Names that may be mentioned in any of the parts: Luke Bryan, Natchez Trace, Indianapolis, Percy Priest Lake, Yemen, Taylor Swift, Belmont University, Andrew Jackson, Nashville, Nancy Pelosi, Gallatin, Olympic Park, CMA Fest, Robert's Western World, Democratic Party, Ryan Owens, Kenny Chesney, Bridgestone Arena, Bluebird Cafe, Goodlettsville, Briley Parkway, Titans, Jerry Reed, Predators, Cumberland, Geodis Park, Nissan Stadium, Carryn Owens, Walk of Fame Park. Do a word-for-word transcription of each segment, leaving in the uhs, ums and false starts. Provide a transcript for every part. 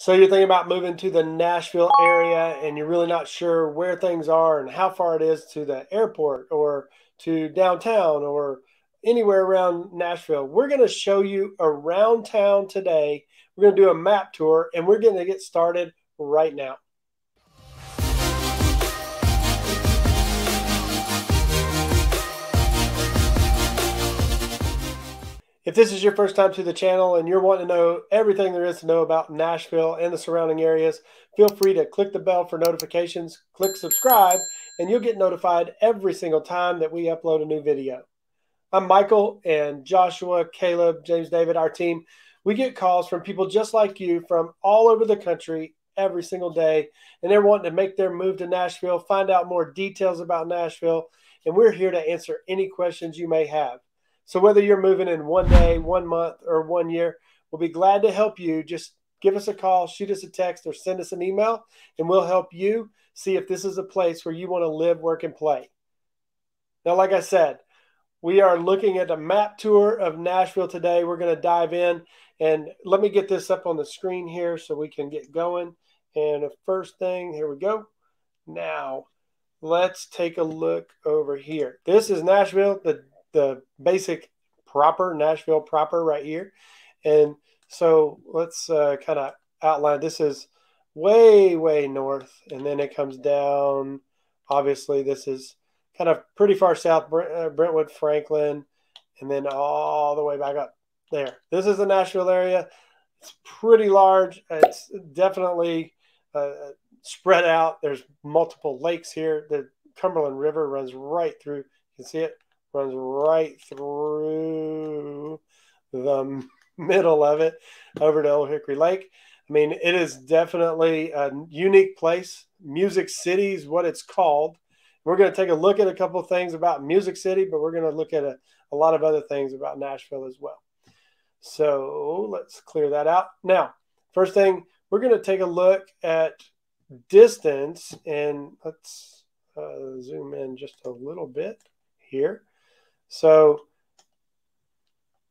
So you're thinking about moving to the Nashville area, and you're really not sure where things are and how far it is to the airport or to downtown or anywhere around Nashville. We're going to show you around town today. We're going to do a map tour, and we're going to get started right now. If this is your first time to the channel and you're wanting to know everything there is to know about Nashville and the surrounding areas, feel free to click the bell for notifications, click subscribe, and you'll get notified every single time that we upload a new video. I'm Michael, and Joshua, Caleb, James, David, our team, we get calls from people just like you from all over the country every single day, and they're wanting to make their move to Nashville, find out more details about Nashville, and we're here to answer any questions you may have. So whether you're moving in one day, one month, or one year, we'll be glad to help you. Just give us a call, shoot us a text, or send us an email, and we'll help you see if this is a place where you want to live, work, and play. Now, like I said, we are looking at a map tour of Nashville today. We're going to dive in, and let me get this up on the screen here so we can get going. And the first thing, here we go. Now, let's take a look over here. This is Nashville, the the basic proper Nashville proper right here. And so let's uh, kind of outline. This is way, way north. And then it comes down. Obviously, this is kind of pretty far south, Brent, uh, Brentwood, Franklin, and then all the way back up there. This is the Nashville area. It's pretty large. It's definitely uh, spread out. There's multiple lakes here. The Cumberland River runs right through. You can see it. Runs right through the middle of it over to Old Hickory Lake. I mean, it is definitely a unique place. Music City is what it's called. We're going to take a look at a couple of things about Music City, but we're going to look at a, a lot of other things about Nashville as well. So let's clear that out. Now, first thing, we're going to take a look at distance, and let's uh, zoom in just a little bit here. So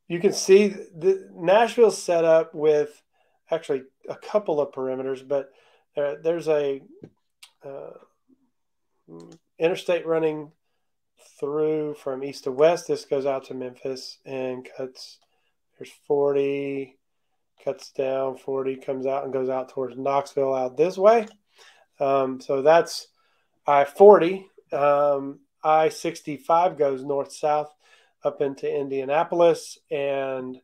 you can see the Nashville's set up with actually a couple of perimeters, but uh, there's a uh, interstate running through from east to west. This goes out to Memphis and cuts, there's forty, cuts down forty, comes out and goes out towards Knoxville out this way. Um, so that's I forty. Um, I sixty-five goes north-south up into Indianapolis, and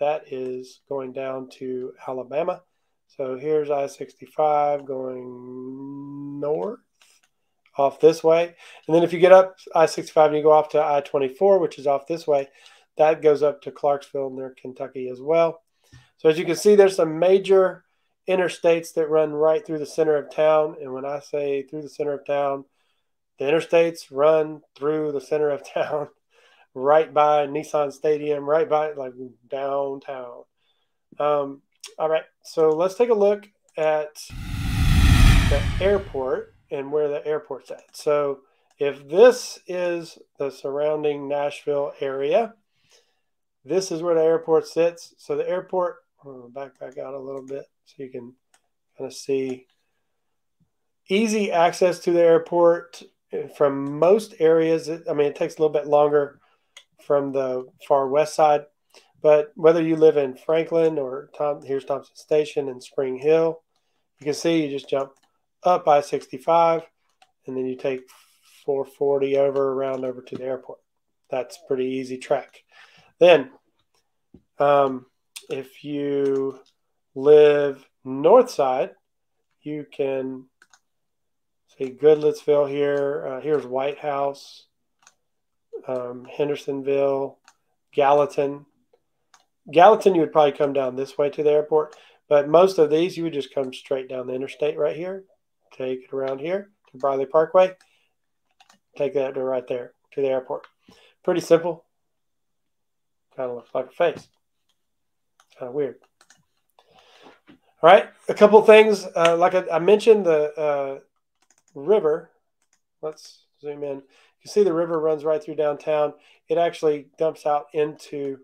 that is going down to Alabama. So here's I sixty-five going north off this way. And then if you get up I sixty-five and you go off to I twenty-four, which is off this way, that goes up to Clarksville near Kentucky as well. So as you can see, there's some major interstates that run right through the center of town. And when I say through the center of town, the interstates run through the center of town, right by Nissan Stadium, right by like downtown. Um, all right, so let's take a look at the airport and where the airport's at. So if this is the surrounding Nashville area, this is where the airport sits. So the airport, I'll back back out a little bit so you can kind of see easy access to the airport. From most areas, I mean, it takes a little bit longer from the far west side. But whether you live in Franklin or Tom, here's Thompson Station and Spring Hill, you can see you just jump up I sixty-five, and then you take four forty over, around over to the airport. That's a pretty easy track. Then um, if you live north side, you can see Goodlettsville here. Uh, here's White House, um, Hendersonville, Gallatin. Gallatin, you would probably come down this way to the airport, but most of these, you would just come straight down the interstate right here, take it around here to Briley Parkway, take that to right there to the airport. Pretty simple. Kind of looks like a face. Kind of weird. All right, a couple things. Uh, like I, I mentioned, the uh, river, let's zoom in. You see the river runs right through downtown. It actually dumps out into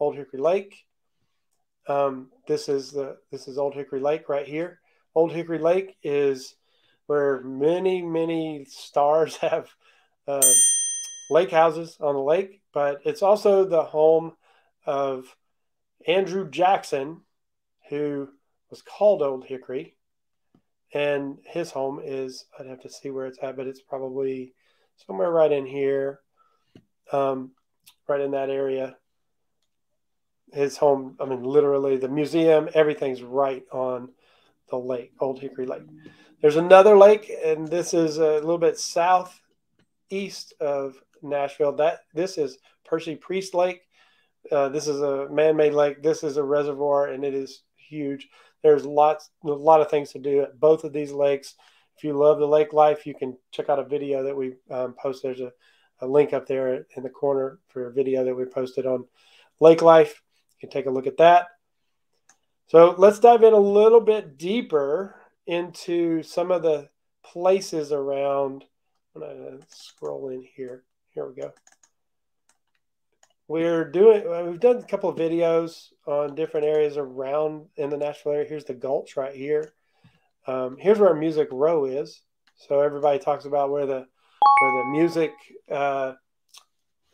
Old Hickory Lake. Um, this is the this is Old Hickory Lake right here. Old Hickory Lake is where many, many stars have uh, lake houses on the lake, but it's also the home of Andrew Jackson, who was called Old Hickory, and his home is, I'd have to see where it's at, but it's probably somewhere right in here, um, right in that area. His home, I mean, literally the museum, everything's right on the lake, Old Hickory Lake. There's another lake, and this is a little bit southeast of Nashville. That this is Percy Priest Lake. Uh, this is a man-made lake. This is a reservoir, and it is huge. There's lots, a lot of things to do at both of these lakes. If you love the lake life, you can check out a video that we um, post. There's a, a link up there in the corner for a video that we posted on lake life. You can take a look at that. So let's dive in a little bit deeper into some of the places around. I'm going to scroll in here. Here we go. We're doing, we've done a couple of videos on different areas around in the Nashville area. Here's the Gulch right here. Um, here's where Music Row is. So everybody talks about where the where the music uh,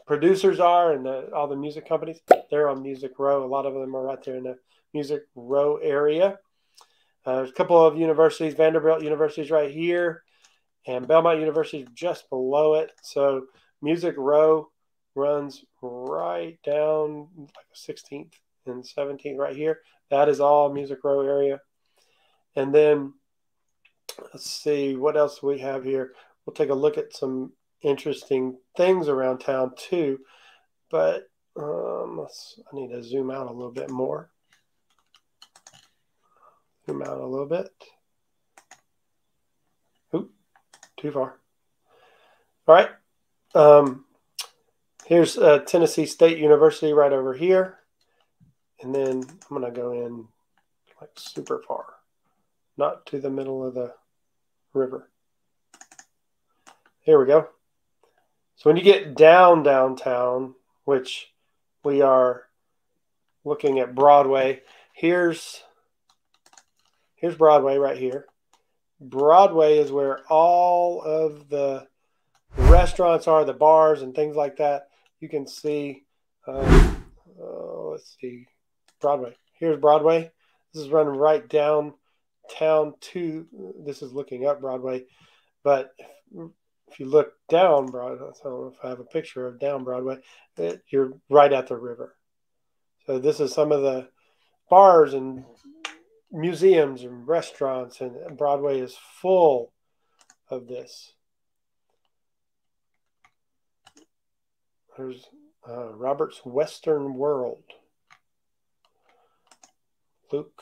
producers are and the, all the music companies. They're on Music Row. A lot of them are right there in the Music Row area. Uh, there's a couple of universities. Vanderbilt University is right here, and Belmont University is just below it. So Music Row runs right down like sixteenth and seventeenth right here. That is all Music Row area. And then let's see what else we have here. We'll take a look at some interesting things around town too. But um, let's, I need to zoom out a little bit more. Zoom out a little bit. Oop, too far. All right. Um, Here's uh, Tennessee State University right over here. And then I'm going to go in like super far, not to the middle of the river. Here we go. So when you get down downtown, which we are looking at Broadway, here's, here's Broadway right here. Broadway is where all of the restaurants are, the bars and things like that. You can see, um, oh, let's see, Broadway. Here's Broadway. This is running right downtown to, this is looking up Broadway. But if, if you look down Broadway, I don't know if I have a picture of down Broadway, it, you're right at the river. So this is some of the bars and museums and restaurants, and Broadway is full of this. There's uh, Robert's Western World. Luke.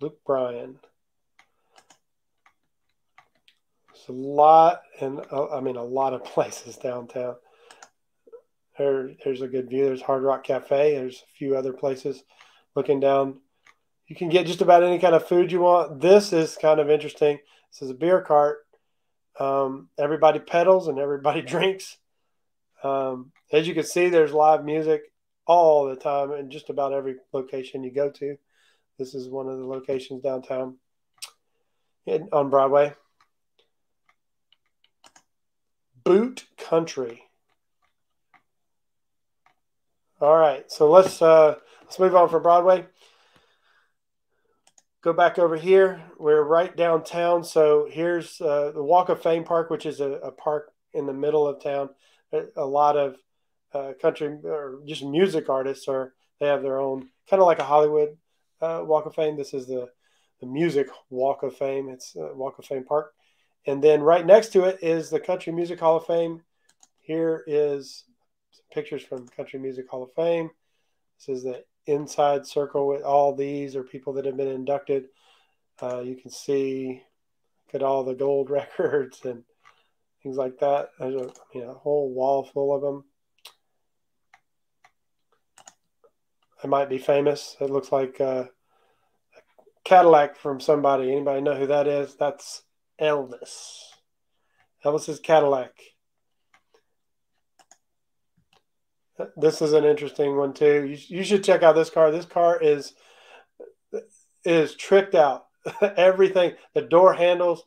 Luke Bryan. There's a lot, and uh, I mean a lot of places downtown. There, there's a good view. There's Hard Rock Cafe. There's a few other places looking down. You can get just about any kind of food you want. This is kind of interesting. This is a beer cart. Um, everybody pedals and everybody drinks. Um, as you can see, there's live music all the time in just about every location you go to. This is one of the locations downtown in, on Broadway. Boot Country. All right, so let's uh, let's move on from Broadway. Go back over here. We're right downtown. So here's uh, the Walk of Fame Park, which is a, a park in the middle of town. A lot of uh, country or just music artists are, they have their own, kind of like a Hollywood uh, Walk of Fame. This is the, the Music Walk of Fame. It's uh, Walk of Fame Park. And then right next to it is the Country Music Hall of Fame. Here is some pictures from Country Music Hall of Fame. This is the inside circle with all these are people that have been inducted. Uh, you can see at all the gold records and things like that. There's a, you know, a whole wall full of them. I might be famous. It looks like a Cadillac from somebody. Anybody know who that is? That's Elvis. Elvis's Cadillac. This is an interesting one too. You, you should check out this car. This car is is tricked out. Everything, the door handles,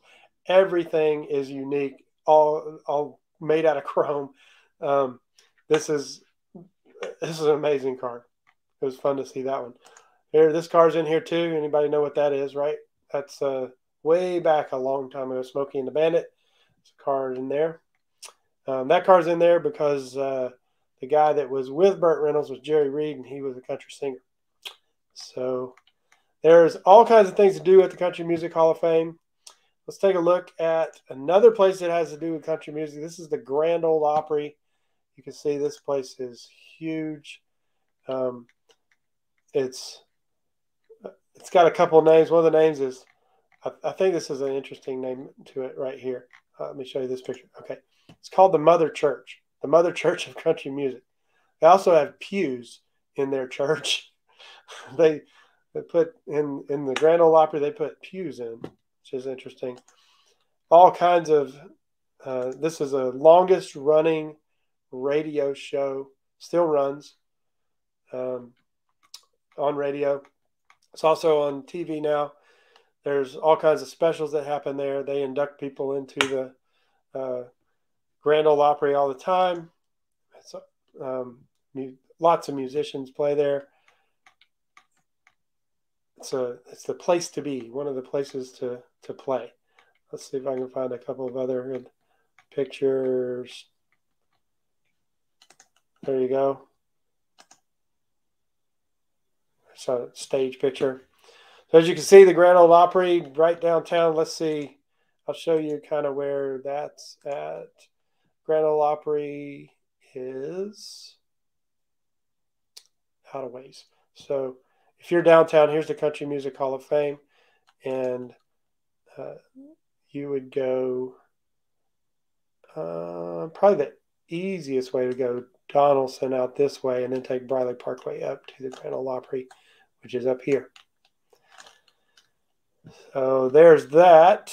everything is unique. All all made out of chrome. Um, this is this is an amazing car. It was fun to see that one. Here, this car's in here too. Anybody know what that is, right? That's uh, way back a long time ago. Smokey and the Bandit. It's a car in there. Um, that car's in there because. Uh, The guy that was with Burt Reynolds was Jerry Reed, and he was a country singer. So there's all kinds of things to do at the Country Music Hall of Fame. Let's take a look at another place that has to do with country music. This is the Grand Ole Opry. You can see this place is huge. Um, it's it's got a couple of names. One of the names is, I, I think this is an interesting name to it right here. Uh, let me show you this picture. Okay, it's called the Mother Church. The Mother Church of Country Music. They also have pews in their church. they they put in in the Grand Ole Opry. They put pews in, which is interesting. All kinds of. Uh, this is the longest running radio show. Still runs um, on radio. It's also on T V now. There's all kinds of specials that happen there. They induct people into the. Uh, Grand Ole Opry all the time. It's, um, lots of musicians play there. It's a it's the place to be. One of the places to to play. Let's see if I can find a couple of other good pictures. There you go. It's a stage picture. So as you can see, the Grand Ole Opry right downtown. Let's see. I'll show you kind of where that's at. Grand Ole Opry is out of ways. So if you're downtown, here's the Country Music Hall of Fame. And uh, you would go uh, probably the easiest way to go Donelson out this way and then take Briley Parkway up to the Grand Ole Opry, which is up here. So there's that.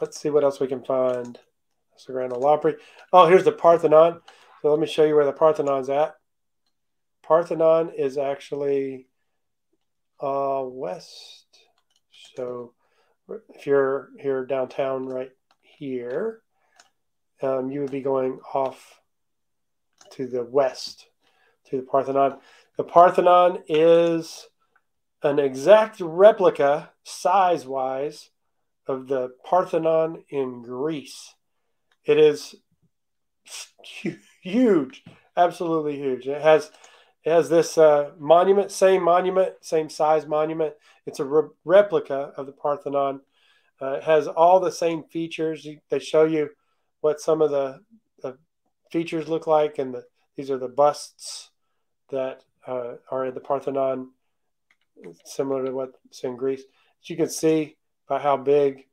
Let's see what else we can find. That's the Grand Ole Opry. Oh, here's the Parthenon. So let me show you where the Parthenon's at. Parthenon is actually uh, west. So if you're here downtown right here, um, you would be going off to the west, to the Parthenon. The Parthenon is an exact replica, size-wise, of the Parthenon in Greece. It is huge, absolutely huge. It has it has this uh, monument, same monument, same size monument. It's a re replica of the Parthenon. Uh, it has all the same features. They show you what some of the, the features look like, and the, these are the busts that uh, are in the Parthenon, similar to what's in Greece. As you can see by how big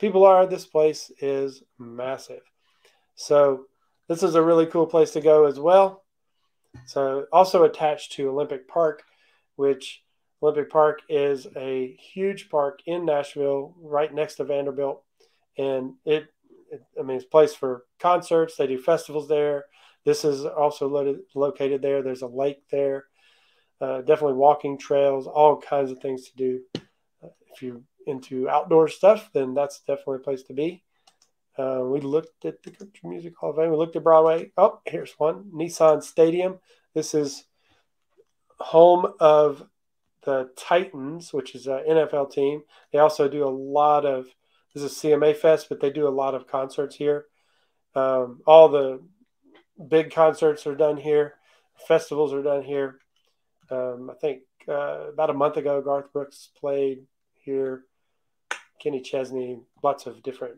people are, this place is massive. So this is a really cool place to go as well. So also attached to Olympic Park, which Olympic Park is a huge park in Nashville right next to Vanderbilt. And it, it I mean, it's a place for concerts. They do festivals there. This is also lo located there. There's a lake there. Uh, definitely walking trails, all kinds of things to do. Uh, if you into outdoor stuff, then that's definitely a place to be. Uh, we looked at the Country Music Hall of Fame. We looked at Broadway. Oh, here's one. Nissan Stadium. This is home of the Titans, which is an N F L team. They also do a lot of, this is C M A Fest, but they do a lot of concerts here. Um, all the big concerts are done here. Festivals are done here. Um, I think uh, about a month ago, Garth Brooks played here. Kenny Chesney, lots of different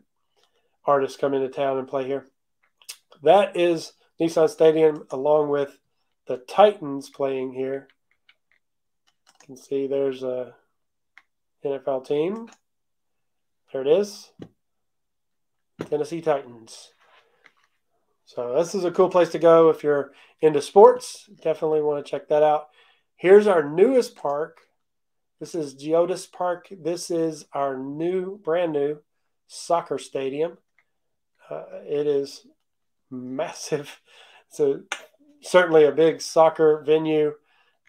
artists come into town and play here. That is Nissan Stadium, along with the Titans playing here. You can see there's a N F L team. There it is. Tennessee Titans. So this is a cool place to go if you're into sports. Definitely want to check that out. Here's our newest park. This is Geodis Park. This is our new, brand new soccer stadium. Uh, it is massive. It's a certainly a big soccer venue.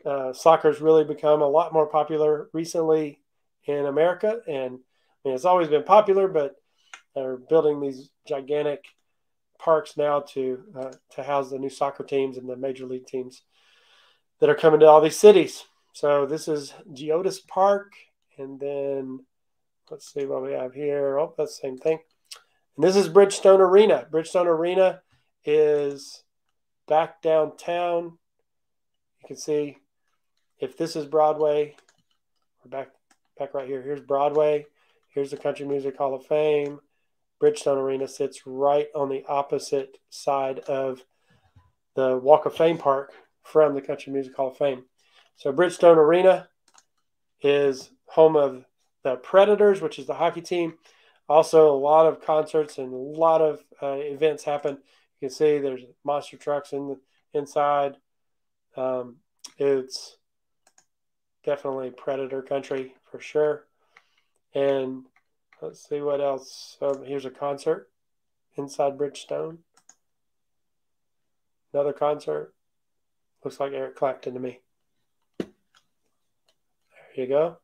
Uh, soccer's really become a lot more popular recently in America, and I mean, it's always been popular, but they're building these gigantic parks now to uh, to house the new soccer teams and the major league teams that are coming to all these cities. So this is Geodis Park, and then let's see what we have here. Oh, that's the same thing. And this is Bridgestone Arena. Bridgestone Arena is back downtown. You can see if this is Broadway, we're back back right here. Here's Broadway. Here's the Country Music Hall of Fame. Bridgestone Arena sits right on the opposite side of the Walk of Fame Park from the Country Music Hall of Fame. So Bridgestone Arena is home of the Predators, which is the hockey team. Also, a lot of concerts and a lot of uh, events happen. You can see there's monster trucks in the, inside. Um, it's definitely Predator country for sure. And let's see what else. Um, here's a concert inside Bridgestone. Another concert. Looks like Eric Clapton to me. There you go.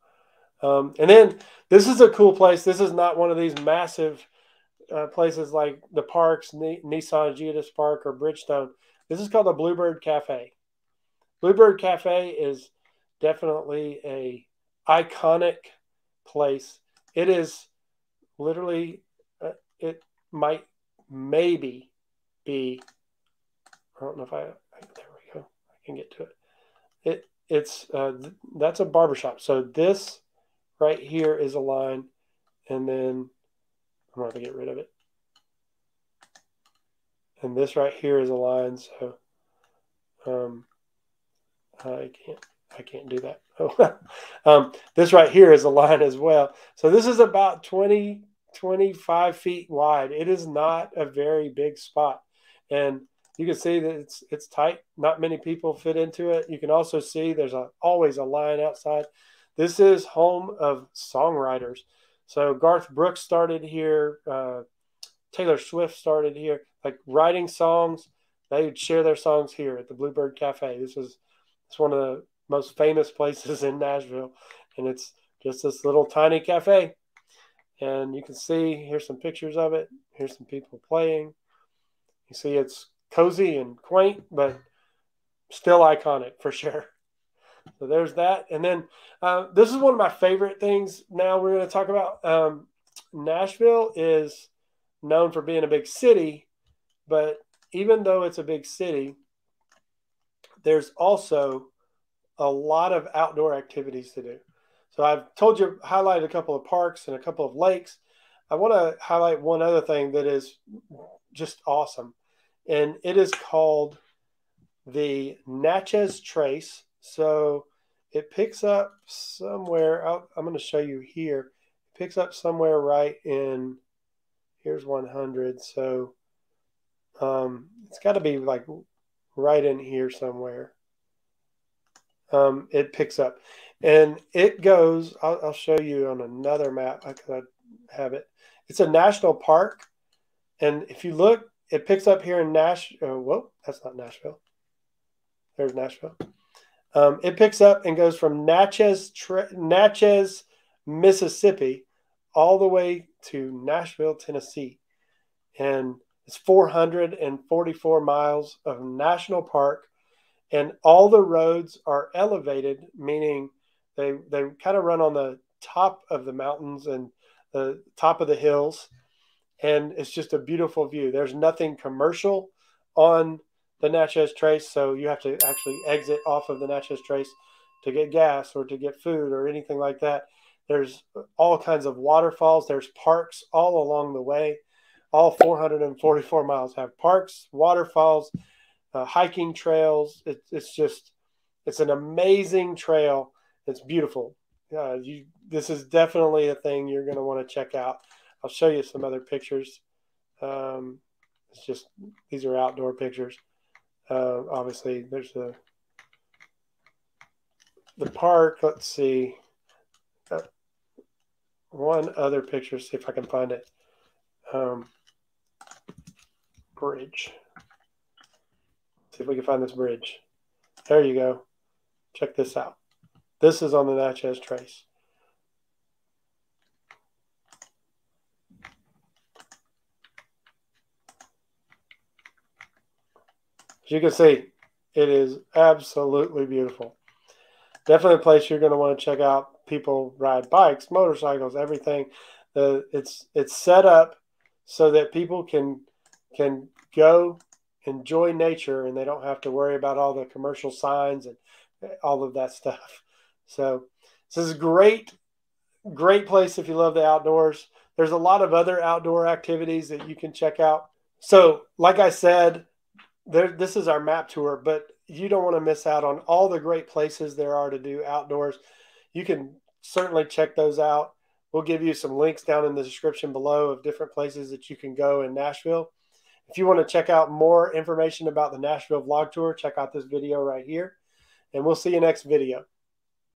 Um, and then this is a cool place. This is not one of these massive uh, places like the parks, Ni Nissan, Geodis Park, or Bridgestone. This is called the Bluebird Cafe. Bluebird Cafe is definitely a iconic place. It is literally, uh, it might maybe be, I don't know if I, there we go. I can get to it. It it's, uh, th that's a barbershop. So this right here is a line, and then I'm going to get rid of it. And this right here is a line. So um, I can't, I can't do that. Oh, um, this right here is a line as well. So this is about twenty, twenty-five feet wide. It is not a very big spot. And you can see that it's, it's tight. Not many people fit into it. You can also see there's a, always a line outside. This is home of songwriters. So Garth Brooks started here. Uh, Taylor Swift started here. Like writing songs, they would share their songs here at the Bluebird Cafe. This is it's one of the most famous places in Nashville, and it's just this little tiny cafe. And you can see here's some pictures of it. Here's some people playing. You see it's cozy and quaint, but still iconic for sure. So there's that. And then uh, this is one of my favorite things now we're going to talk about. Um, Nashville is known for being a big city, but even though it's a big city, there's also a lot of outdoor activities to do. So I've told you, highlighted a couple of parks and a couple of lakes. I want to highlight one other thing that is just awesome, and it is called the Natchez Trace. So it picks up somewhere, I'll, I'm going to show you here, it picks up somewhere right in, here's one hundred. So um, it's got to be like right in here somewhere. Um, it picks up and it goes, I'll, I'll show you on another map because I have it. It's a national park. And if you look, it picks up here in Nash. Oh, whoa, that's not Nashville. There's Nashville. Um, it picks up and goes from Natchez, Natchez, Mississippi, all the way to Nashville, Tennessee. And it's four hundred forty-four miles of national park. And all the roads are elevated, meaning they, they kind of run on the top of the mountains and the top of the hills. And it's just a beautiful view. There's nothing commercial on the Natchez Trace, so you have to actually exit off of the Natchez Trace to get gas or to get food or anything like that. There's all kinds of waterfalls. There's parks all along the way. All four hundred forty-four miles have parks, waterfalls, uh, hiking trails. It, it's just, it's an amazing trail. It's beautiful. Uh, you, this is definitely a thing you're going to want to check out. I'll show you some other pictures. Um, it's just, these are outdoor pictures. Uh, obviously, there's the the park. Let's see, uh, one other picture. See if I can find it. Um, bridge. See if we can find this bridge. There you go. Check this out. This is on the Natchez Trace. As you can see, it is absolutely beautiful. Definitely a place you're going to want to check out. People ride bikes, motorcycles, everything. The, it's it's set up so that people can can go enjoy nature and they don't have to worry about all the commercial signs and all of that stuff. So this is a great, great place if you love the outdoors. There's a lot of other outdoor activities that you can check out. So like I said, there, this is our map tour, but you don't want to miss out on all the great places there are to do outdoors. You can certainly check those out. We'll give you some links down in the description below of different places that you can go in Nashville. If you want to check out more information about the Nashville Vlog Tour, check out this video right here. And we'll see you next video.